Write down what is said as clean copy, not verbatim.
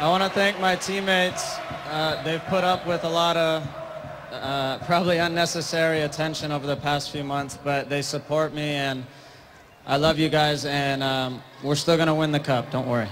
I want to thank my teammates. They've put up with a lot of probably unnecessary attention over the past few months, but they support me, and I love you guys, and we're still going to win the cup, don't worry.